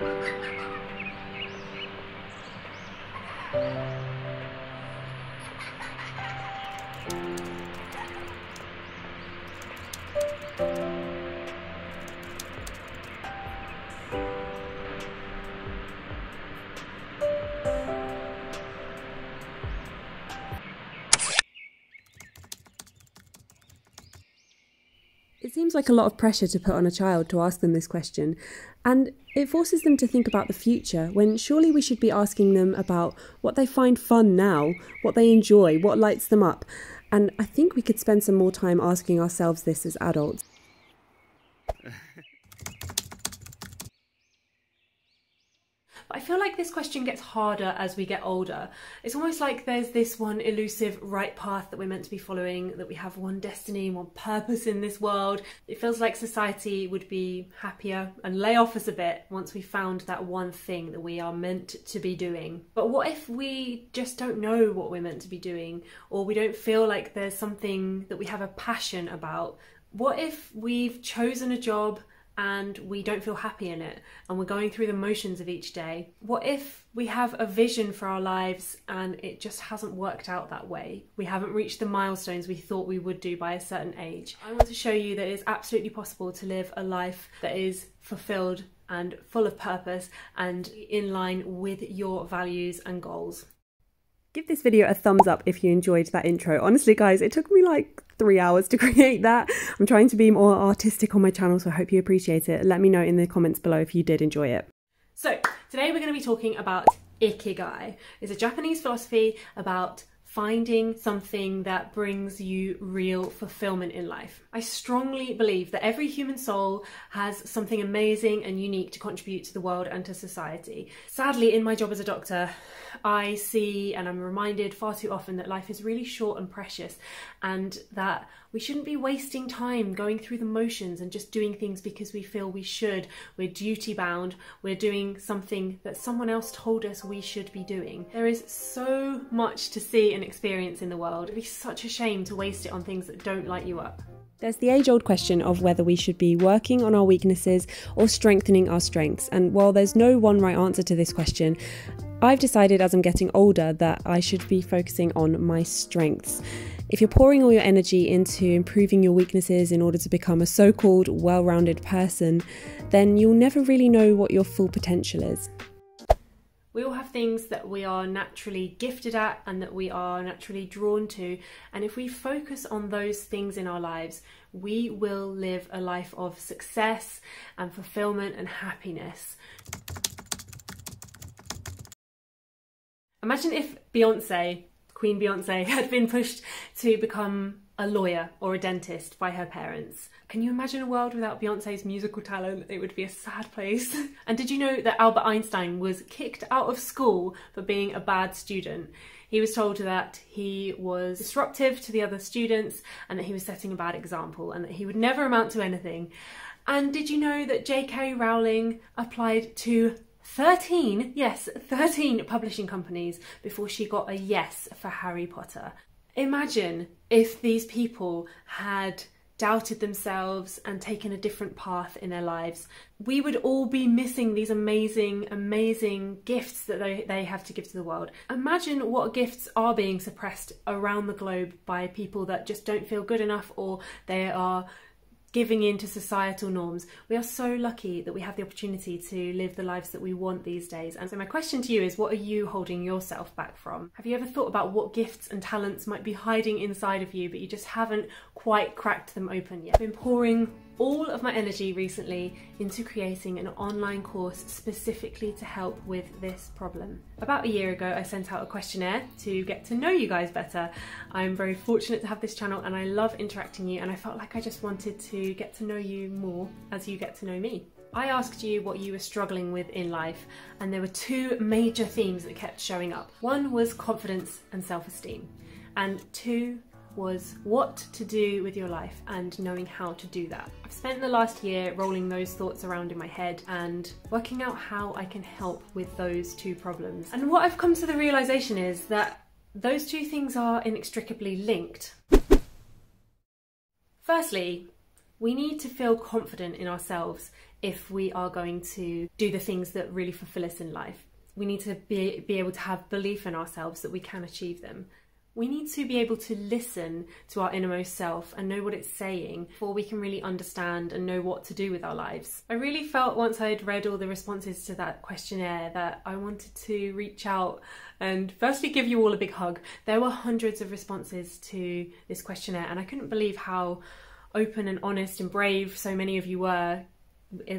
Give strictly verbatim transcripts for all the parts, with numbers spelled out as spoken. It seems like a lot of pressure to put on a child to ask them this question, and it forces them to think about the future when surely we should be asking them about what they find fun now, what they enjoy, what lights them up, and I think we could spend some more time asking ourselves this as adults. I feel like this question gets harder as we get older. It's almost like there's this one elusive right path that we're meant to be following, that we have one destiny, one purpose in this world. It feels like society would be happier and lay off us a bit once we found that one thing that we are meant to be doing. But what if we just don't know what we're meant to be doing, or we don't feel like there's something that we have a passion about? What if we've chosen a job and we don't feel happy in it, and we're going through the motions of each day? What if we have a vision for our lives and it just hasn't worked out that way? We haven't reached the milestones we thought we would do by a certain age. I want to show you that it's absolutely possible to live a life that is fulfilled and full of purpose and in line with your values and goals. Give this video a thumbs up if you enjoyed that intro. Honestly guys, it took me like three hours to create that. I'm trying to be more artistic on my channel, so I hope you appreciate it. Let me know in the comments below if you did enjoy it. So today we're going to be talking about Ikigai. It's a Japanese philosophy about finding something that brings you real fulfillment in life. I strongly believe that every human soul has something amazing and unique to contribute to the world and to society. Sadly, in my job as a doctor, I see and I'm reminded far too often that life is really short and precious, and that we shouldn't be wasting time going through the motions and just doing things because we feel we should. We're duty bound, we're doing something that someone else told us we should be doing. There is so much to see and experience in the world. It'd be such a shame to waste it on things that don't light you up. There's the age-old question of whether we should be working on our weaknesses or strengthening our strengths, and while there's no one right answer to this question, I've decided as I'm getting older that I should be focusing on my strengths. If you're pouring all your energy into improving your weaknesses in order to become a so-called well-rounded person, then you'll never really know what your full potential is. We all have things that we are naturally gifted at and that we are naturally drawn to, and if we focus on those things in our lives, we will live a life of success and fulfillment and happiness. Imagine if Beyoncé, Queen Beyoncé, had been pushed to become a lawyer or a dentist by her parents. Can you imagine a world without Beyoncé's musical talent? It would be a sad place. And did you know that Albert Einstein was kicked out of school for being a bad student? He was told that he was disruptive to the other students and that he was setting a bad example and that he would never amount to anything. And did you know that J K Rowling applied to thirteen, yes, thirteen publishing companies before she got a yes for Harry Potter? Imagine if these people had doubted themselves and taken a different path in their lives. We would all be missing these amazing, amazing gifts that they, they have to give to the world. Imagine what gifts are being suppressed around the globe by people that just don't feel good enough, or they are giving in to societal norms. We are so lucky that we have the opportunity to live the lives that we want these days. And so my question to you is, what are you holding yourself back from? Have you ever thought about what gifts and talents might be hiding inside of you, but you just haven't quite cracked them open yet? I've been pouring all of my energy recently into creating an online course specifically to help with this problem. About a year ago, I sent out a questionnaire to get to know you guys better. I'm very fortunate to have this channel and I love interacting with you, and I felt like I just wanted to get to know you more as you get to know me. I asked you what you were struggling with in life, and there were two major themes that kept showing up. One was confidence and self-esteem, and two was what to do with your life and knowing how to do that. I've spent the last year rolling those thoughts around in my head and working out how I can help with those two problems. And what I've come to the realization is that those two things are inextricably linked. Firstly, we need to feel confident in ourselves if we are going to do the things that really fulfill us in life. We need to be, be able to have belief in ourselves that we can achieve them. We need to be able to listen to our innermost self and know what it's saying before we can really understand and know what to do with our lives. I really felt once I'd read all the responses to that questionnaire that I wanted to reach out and firstly give you all a big hug. There were hundreds of responses to this questionnaire and I couldn't believe how open and honest and brave so many of you were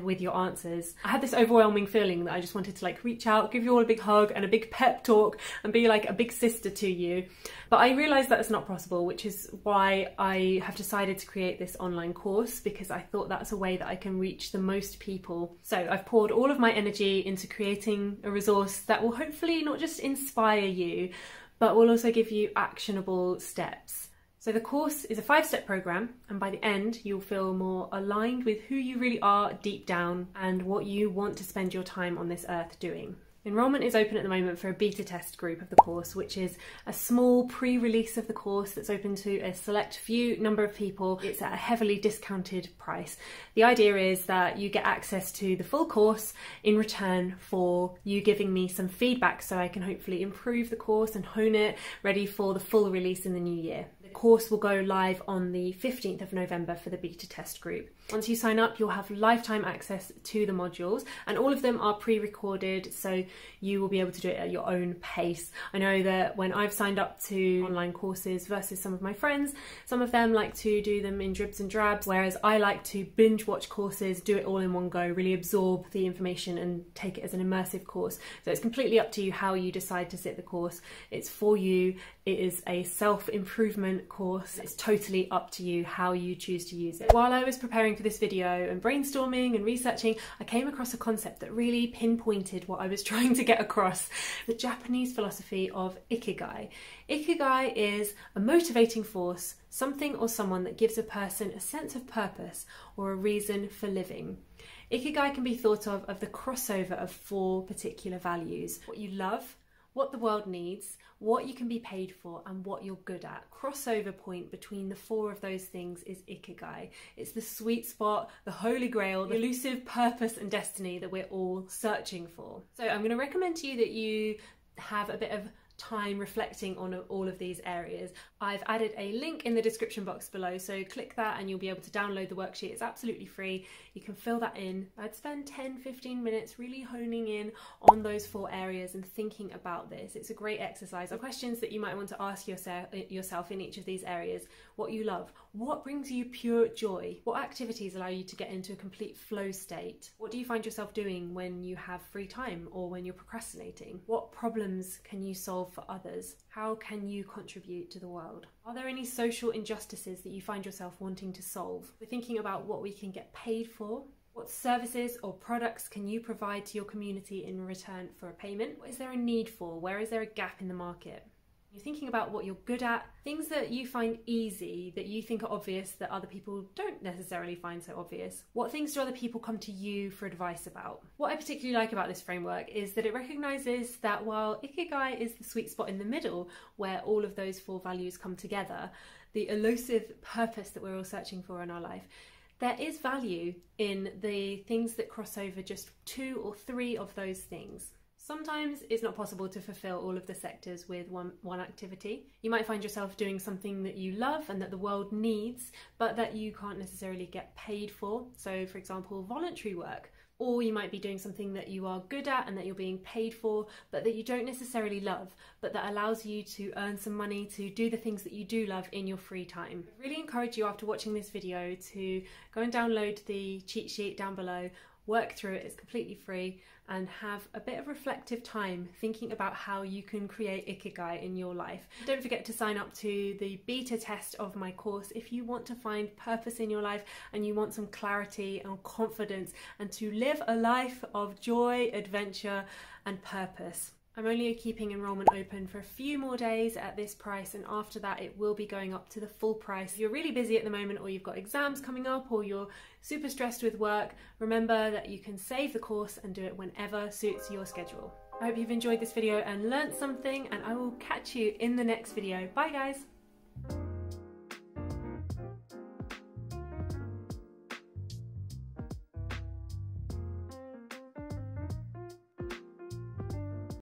with your answers. I had this overwhelming feeling that I just wanted to like reach out, give you all a big hug and a big pep talk and be like a big sister to you. But I realised that's not possible, which is why I have decided to create this online course, because I thought that's a way that I can reach the most people. So I've poured all of my energy into creating a resource that will hopefully not just inspire you, but will also give you actionable steps. So the course is a five-step program, and by the end you'll feel more aligned with who you really are deep down and what you want to spend your time on this earth doing. Enrollment is open at the moment for a beta test group of the course, which is a small pre-release of the course that's open to a select few number of people. It's at a heavily discounted price. The idea is that you get access to the full course in return for you giving me some feedback so I can hopefully improve the course and hone it, ready for the full release in the new year. The course will go live on the fifteenth of November for the beta test group. Once you sign up, you'll have lifetime access to the modules, and all of them are pre-recorded, so you will be able to do it at your own pace. I know that when I've signed up to online courses versus some of my friends, some of them like to do them in dribs and drabs, whereas I like to binge watch courses, do it all in one go, really absorb the information and take it as an immersive course. So it's completely up to you how you decide to sit the course. It's for you. It is a self-improvement course. It's totally up to you how you choose to use it. While I was preparing for this video and brainstorming and researching, I came across a concept that really pinpointed what I was trying to get across: the Japanese philosophy of Ikigai. Ikigai is a motivating force, something or someone that gives a person a sense of purpose or a reason for living. Ikigai can be thought of as the crossover of four particular values: what you love, what the world needs, what you can be paid for, and what you're good at. Crossover point between the four of those things is Ikigai. It's the sweet spot, the holy grail, the elusive purpose and destiny that we're all searching for. So I'm going to recommend to you that you have a bit of time reflecting on all of these areas. I've added a link in the description box below, so click that and you'll be able to download the worksheet. It's absolutely free. You can fill that in. I'd spend ten to fifteen minutes really honing in on those four areas and thinking about this. It's a great exercise. The questions that you might want to ask yourself yourself in each of these areas: what you love, what brings you pure joy, what activities allow you to get into a complete flow state, what do you find yourself doing when you have free time or when you're procrastinating, what problems can you solve for others, how can you contribute to the world, are there any social injustices that you find yourself wanting to solve, we're thinking about what we can get paid for, what services or products can you provide to your community in return for a payment, what is there a need for, where is there a gap in the market, you're thinking about what you're good at, things that you find easy, that you think are obvious that other people don't necessarily find so obvious, what things do other people come to you for advice about. What I particularly like about this framework is that it recognises that while Ikigai is the sweet spot in the middle where all of those four values come together, the elusive purpose that we're all searching for in our life, there is value in the things that cross over just two or three of those things. Sometimes it's not possible to fulfill all of the sectors with one, one activity. You might find yourself doing something that you love and that the world needs, but that you can't necessarily get paid for. So, for example, voluntary work. Or you might be doing something that you are good at and that you're being paid for, but that you don't necessarily love, but that allows you to earn some money to do the things that you do love in your free time. I really encourage you after watching this video to go and download the cheat sheet down below, work through it, it's completely free, and have a bit of reflective time thinking about how you can create Ikigai in your life. Don't forget to sign up to the beta test of my course if you want to find purpose in your life and you want some clarity and confidence and to live a life of joy, adventure, and purpose. I'm only keeping enrollment open for a few more days at this price, and after that it will be going up to the full price. If you're really busy at the moment, or you've got exams coming up, or you're super stressed with work, remember that you can save the course and do it whenever suits your schedule. I hope you've enjoyed this video and learnt something, and I will catch you in the next video. Bye guys!